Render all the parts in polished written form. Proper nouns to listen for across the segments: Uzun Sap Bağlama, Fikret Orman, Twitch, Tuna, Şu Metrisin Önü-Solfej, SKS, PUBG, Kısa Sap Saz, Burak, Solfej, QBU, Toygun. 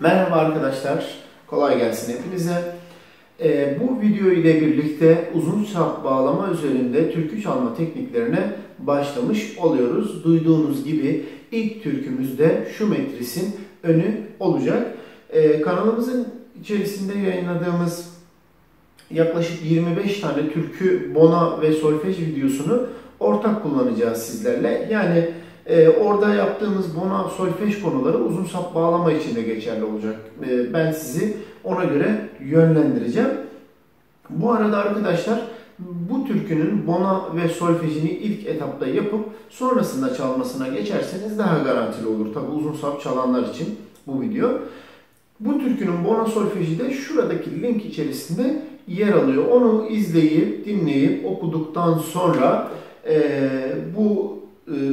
Merhaba arkadaşlar, kolay gelsin hepinize. Bu video ile birlikte uzun sap bağlama üzerinde türkü çalma tekniklerine başlamış oluyoruz. Duyduğunuz gibi ilk türkümüzde Şu Metrisin Önü olacak. Kanalımızın içerisinde yayınladığımız yaklaşık 25 tane türkü, bona ve solfej videosunu ortak kullanacağız sizlerle. Yani orada yaptığımız bona solfej konuları uzun sap bağlama için de geçerli olacak. Ben sizi ona göre yönlendireceğim. Bu arada arkadaşlar bu türkünün bona ve solfejini ilk etapta yapıp sonrasında çalmasına geçerseniz daha garantili olur. Tabi uzun sap çalanlar için bu video. Bu türkünün bona solfeji de şuradaki link içerisinde yer alıyor. Onu izleyip, dinleyip, okuduktan sonra bu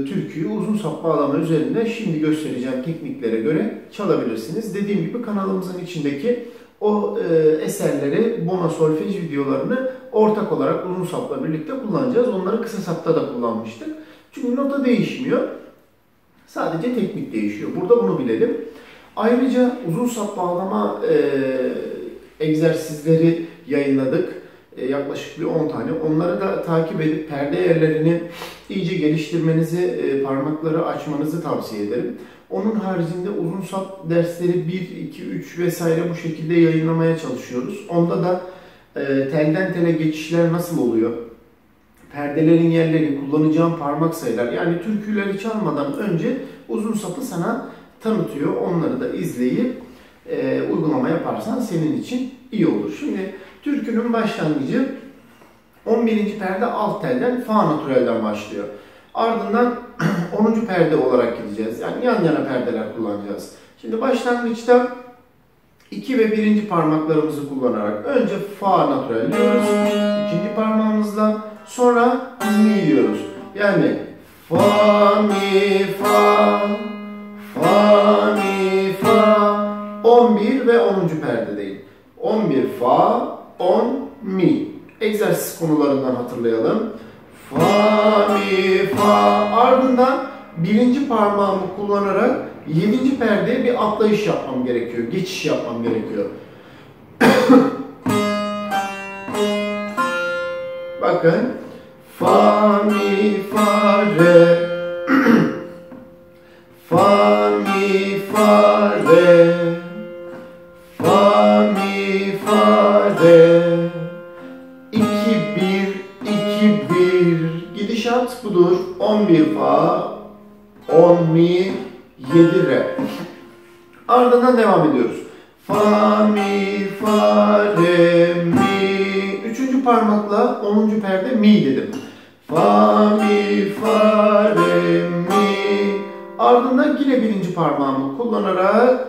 türküyü uzun sap bağlama üzerinde şimdi göstereceğim tekniklere göre çalabilirsiniz. Dediğim gibi kanalımızın içindeki o eserleri, bona solfej videolarını ortak olarak uzun sapla birlikte kullanacağız. Onları kısa sapta da kullanmıştık. Çünkü nota değişmiyor. Sadece teknik değişiyor. Burada bunu bilelim. Ayrıca uzun sap bağlama egzersizleri yayınladık. Yaklaşık bir 10 tane. Onları da takip edip perde yerlerini iyice geliştirmenizi, parmakları açmanızı tavsiye ederim. Onun haricinde uzun sap dersleri 1, 2, 3 vesaire bu şekilde yayınlamaya çalışıyoruz. Onda da telden tele geçişler nasıl oluyor? Perdelerin yerleri, kullanacağım parmak sayılar. Yani türküleri çalmadan önce uzun sapı sana tanıtıyor. Onları da izleyip uygulama yaparsan senin için iyi olur. Şimdi türkünün başlangıcı 11. perde alt telden fa natürelden başlıyor. Ardından 10. perde olarak gideceğiz. Yani yan yana perdeler kullanacağız. Şimdi başlangıçta 2 ve 1. parmaklarımızı kullanarak önce fa natürel diyoruz. 2. parmağımızla sonra mi diyoruz. Yani fa mi fa, fa mi fa, 11 ve 10. perdedeyim. 11 fa, 10 mi. Egzersiz konularından hatırlayalım. Fa mi fa. Ardından 1. parmağımı kullanarak 7. perdeye bir atlayış yapmam gerekiyor. Geçiş yapmam gerekiyor. Bakın. Fa mi fa re. Fa mi fa re. Fa mi fa re. 2-1-2-1 gidişat budur. 11 fa, 10 mi, 7 re. Ardından devam ediyoruz. Fa mi fa re mi. 3. parmakla 10. perde mi dedim. Fa mi fa re mi. Ardından yine 1. parmağımı kullanarak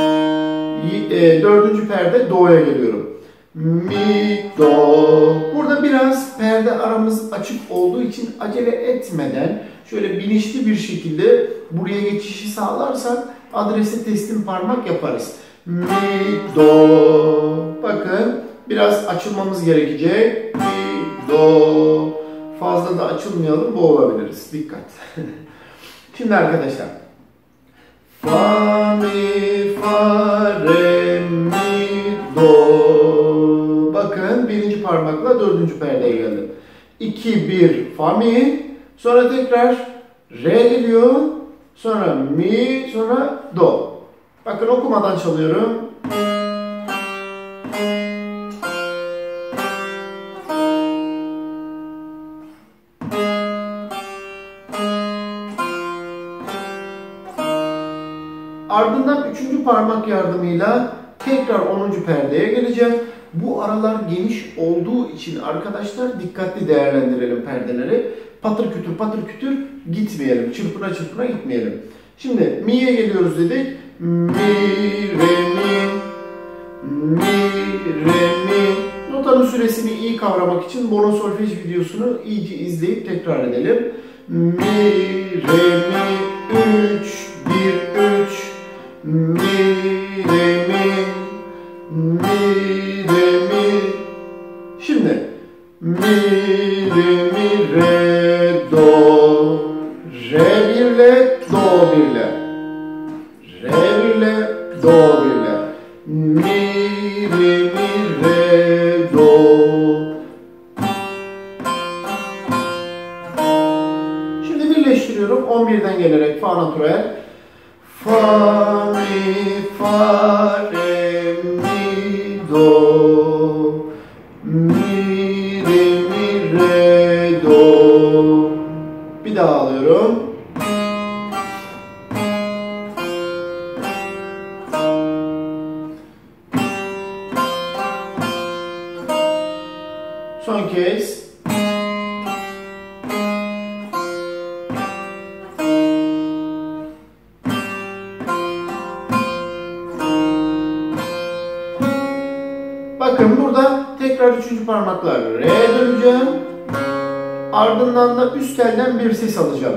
4. perde do'ya geliyorum. Mi, do. Burada biraz perde aramız açık olduğu için acele etmeden şöyle bilinçli bir şekilde buraya geçişi sağlarsak adrese teslim parmak yaparız. Mi, do. Bakın biraz açılmamız gerekecek. Mi, do. Fazla da açılmayalım, boğulabiliriz. Dikkat. Şimdi arkadaşlar. Fa, mi, fa, re, mi, do. Bakın 1. parmakla 4. perdeye geldim. 2, 1, fa mi. Sonra tekrar re geliyor. Sonra mi, sonra do. Bakın okumadan çalıyorum. Ardından 3. parmak yardımıyla tekrar 10. perdeye geleceğim. Bu aralar geniş olduğu için arkadaşlar dikkatli değerlendirelim perdeleri. Patır kütür patır kütür gitmeyelim. Çırpına çırpına gitmeyelim. Şimdi mi'ye geliyoruz dedik. mi, re, mi. Notanın süresini iyi kavramak için bono solfej videosunu iyice izleyip tekrar edelim. Mi, re, mi, 3, 1, 3, mi, re, mi, mi, re, mi. Şimdi mi, re, mi, re, do, re birle, do birle, re birle, do birle, mi, re, mi, re, do. Şimdi birleştiriyorum 11'den gelerek fa natürel, fa mi, fa re mi do, mi re mi re do. Bir daha alıyorum. Son kez. Bakın burada tekrar üçüncü parmakla re'ye döneceğim. Ardından da üst telden bir ses alacağım.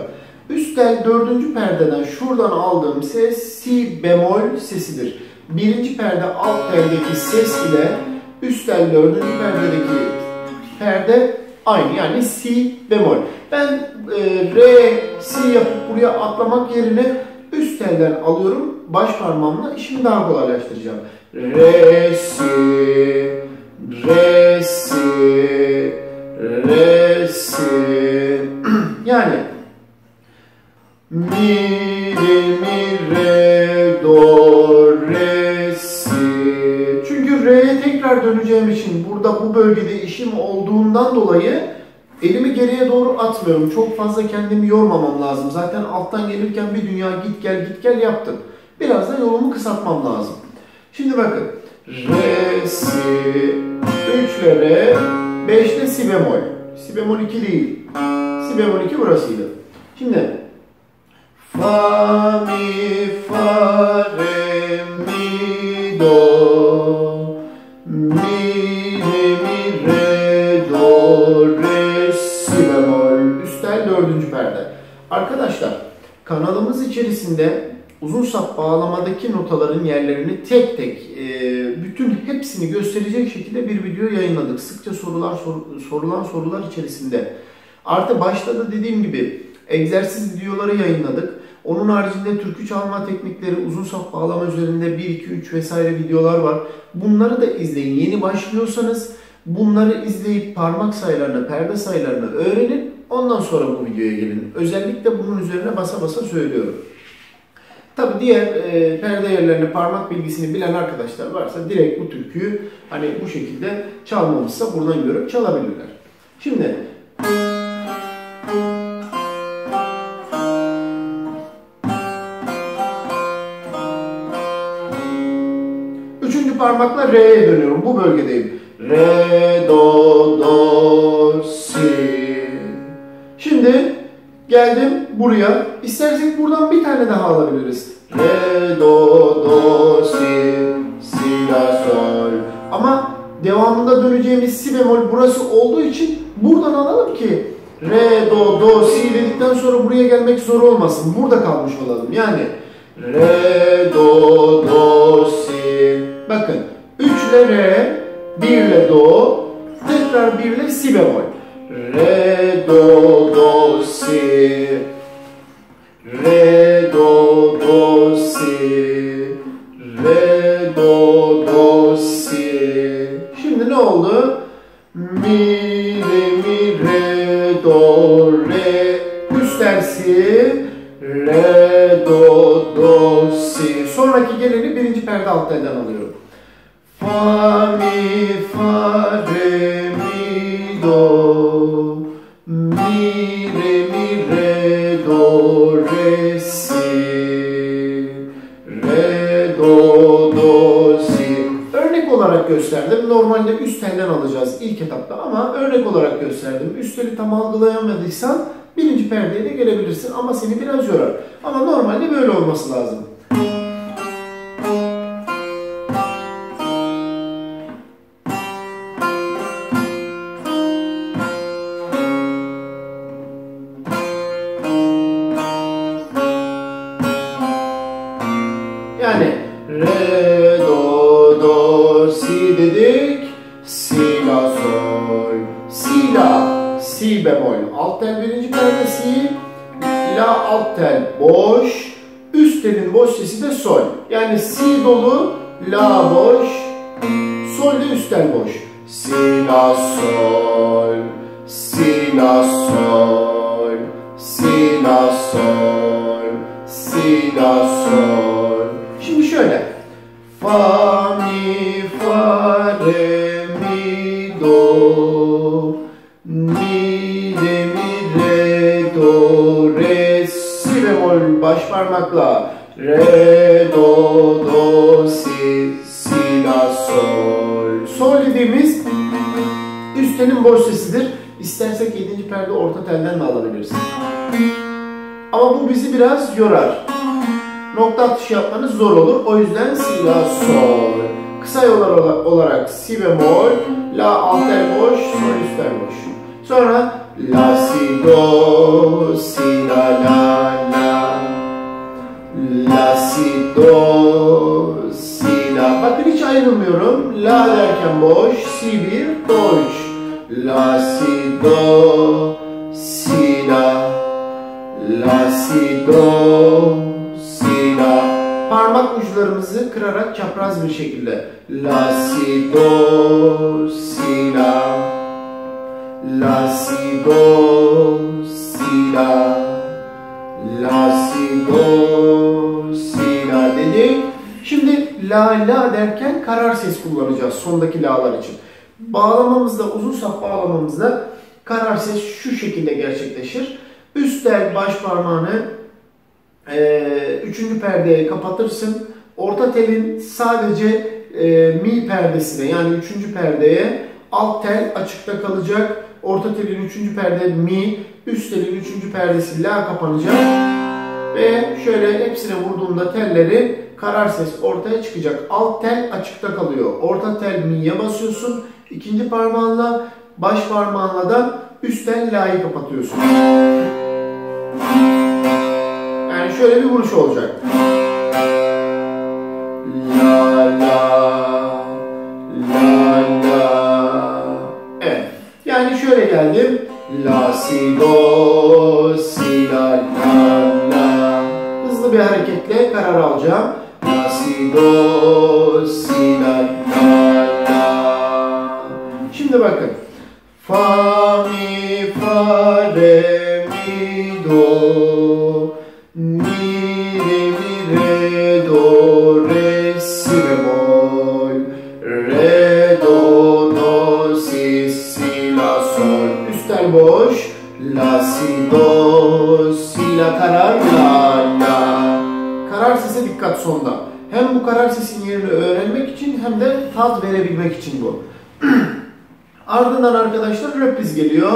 Üst tel dördüncü perdeden şuradan aldığım ses si bemol sesidir. Birinci perde alt teldeki ses ile üst tel dördüncü perdedeki perde aynı, yani si bemol. Ben re, si yapıp buraya atlamak yerine üst telden alıyorum. Baş parmağımla işimi daha kolaylaştıracağım. Re, si, re, si, re, si. Yani mi, re, mi, re, do, re, si. Çünkü re'ye tekrar döneceğim için burada bu bölgede işim olduğundan dolayı elimi geriye doğru atmıyorum. Çok fazla kendimi yormamam lazım. Zaten alttan gelirken bir dünya git gel git gel yaptım. Biraz da yolumu kısaltmam lazım. Şimdi bakın. Re, si, 3 ile re, 5 ile si bemol. Si bemol 2 değil. Si bemol 2 burasıydı. Şimdi fa, mi, fa, re, mi, do, mi, re, mi, re, do, re, si bemol. Üst tel 4. perde. Arkadaşlar kanalımız içerisinde uzun sap bağlamadaki notaların yerlerini tek tek, bütün hepsini gösterecek şekilde bir video yayınladık. Sıkça sorulan sorular içerisinde. Artı başta da dediğim gibi egzersiz videoları yayınladık. Onun haricinde türkü çalma teknikleri, uzun sap bağlama üzerinde 1, 2, 3 vesaire videolar var. Bunları da izleyin. Yeni başlıyorsanız bunları izleyip parmak sayılarını, perde sayılarını öğrenin. Ondan sonra bu videoya gelin. Özellikle bunun üzerine basa basa söylüyorum. Tabi diğer perde yerlerini, parmak bilgisini bilen arkadaşlar varsa direkt bu türküyü hani bu şekilde çalmamışsa buradan görüp çalabilirler. Şimdi üçüncü parmakla re'ye dönüyorum. Bu bölgedeyim. Re, do, do, si. Şimdi geldim buraya. İstersek buradan bir tane daha alabiliriz. Re, do, do, si, si, la, sol. Ama devamında döneceğimiz si bemol burası olduğu için buradan alalım ki re, do, do, si dedikten sonra buraya gelmek zor olmasın. Burada kalmış olalım. Yani re, do, do, si. Bakın 3 ile re, 1 ile do, tekrar 1 ile si bemol. Re, do, do, si, re, do, do, si, re, do, do, si. Şimdi ne oldu? Mi, re, mi, re, do, re, üst tersi, re, do, do, si. Sonraki geleni birinci perde alt telden alıyorum. Fa, mi, fa, re, mi, do. Mi, re, mi, re, do, re, si, re, do, do, si. Örnek olarak gösterdim. Normalde üst telden alacağız ilk etapta ama örnek olarak gösterdim. Üst teli tam algılayamadıysan birinci perdeye de gelebilirsin ama seni biraz yorar. Ama normalde böyle olması lazım. Yani re, do, do, si dedik. Si, la, sol, si, la, si bemol. Alt tel birinci perde si, la alt tel boş, üst telin boş sesi de sol. Yani si dolu, la boş, sol de üst tel boş. Si, la, sol, si, la, sol, si, la, sol, si, la, sol. Şimdi şöyle. Fa, mi, fa, re. Do, mi, de, mi, re, do, re, si bemol baş parmakla re, do, do, si, si, la, sol. Sol dediğimiz üst telin boş sesidir. İstersek 7. perde orta telden de alabiliriz. Ama bu bizi biraz yorar. Nokta atışı yapmanız zor olur. O yüzden si, la, sol. Kısa yollar olarak si bemol, la alt el boş, sol üst el boş. Sonra la si do, si la la la, la si do, si la. Bakın hiç ayrılmıyorum. La derken boş, si bir, do üç. La si do, si la, la si do, si la. Parmak uçlarımızı kırarak çapraz bir şekilde la si do si la, la si do si la, la si do si la dedik. Şimdi la la derken karar ses kullanacağız sondaki la'lar için. Bağlamamızda, uzun sap bağlamamızda karar ses şu şekilde gerçekleşir. Üst tel baş parmağını üçüncü perdeye kapatırsın. Orta telin sadece mi perdesine, yani üçüncü perdeye, alt tel açıkta kalacak. Orta telin üçüncü perde mi, üst telin üçüncü perdesi la kapanacak. Ve şöyle hepsine vurduğumda telleri karar ses ortaya çıkacak. Alt tel açıkta kalıyor. Orta tel mi'ye basıyorsun. İkinci parmağınla, baş parmağınla da üst tel la'yı kapatıyorsun. Şöyle bir vuruş olacak. La la la la. Evet. Yani şöyle geldim. La si do si la la la. Hızlı bir hareketle karar alacağım. La si do si la la la. Şimdi bakın. Fa mi fa re mi do. Mi, re, mi, re, do, re, si bemol, re, do, do, si, si, la, sol. Üst tel boş, la, si, do, si, la, karar, la, la. Karar sese dikkat sonda. Hem bu karar sesin yerini öğrenmek için hem de tat verebilmek için bu. Ardından arkadaşlar repriz geliyor.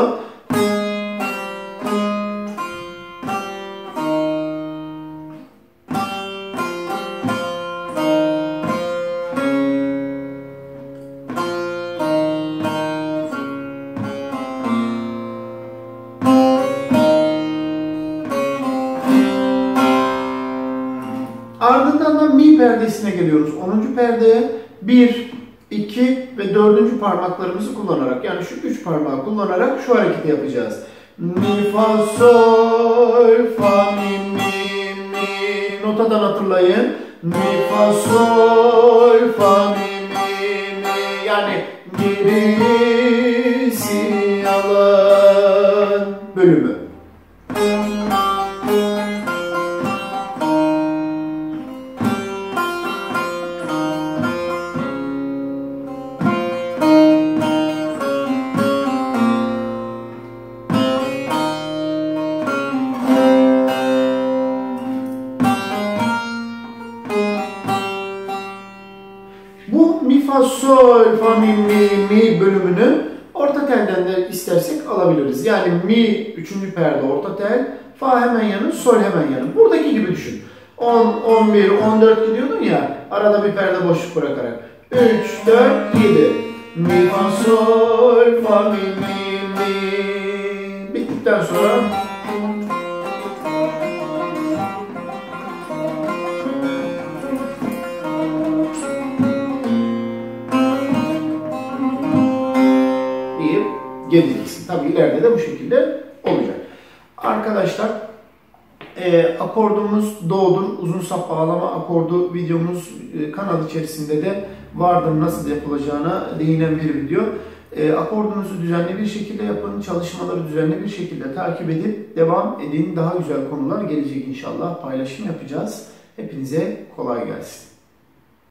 Ardından da mi perdesine geliyoruz. 10. perdeye 1, 2 ve 4. parmaklarımızı kullanarak, yani şu 3 parmağı kullanarak şu hareketi yapacağız. Mi, fa, sol, fa, mi, mi, mi. Notadan hatırlayın. Mi, fa, sol, fa, mi, mi, mi. Yani mi, mi, si, alan bölümü. Sol, fa, mi, mi, mi bölümünü orta telden de istersek alabiliriz. Yani mi, üçüncü perde orta tel, fa hemen yanı, sol hemen yanı. Buradaki gibi düşün. 10, 11, 14 gidiyordun ya, arada bir perde boşluk bırakarak. 3, 4, 7. Mi, fa, sol, fa, mi, mi, mi. Bittikten sonra... Tabii ileride de bu şekilde olacak. Arkadaşlar akordumuz doğdun, uzun sap bağlama akordu videomuz kanal içerisinde de vardır, nasıl yapılacağına değinen bir video. Akordunuzu düzenli bir şekilde yapın, çalışmaları düzenli bir şekilde takip edip devam edin. Daha güzel konular gelecek inşallah, paylaşım yapacağız. Hepinize kolay gelsin.